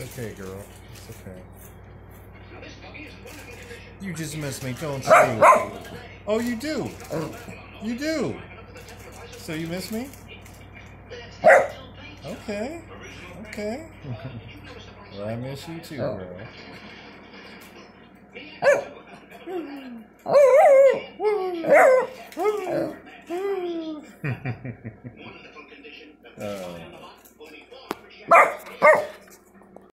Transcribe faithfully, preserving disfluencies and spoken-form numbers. It's okay, girl. It's okay. You just miss me, don't you? Oh, you do. You do. So you miss me? Okay. Okay. Well, I miss you too, girl. Oh.